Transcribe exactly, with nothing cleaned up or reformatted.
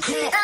Come on.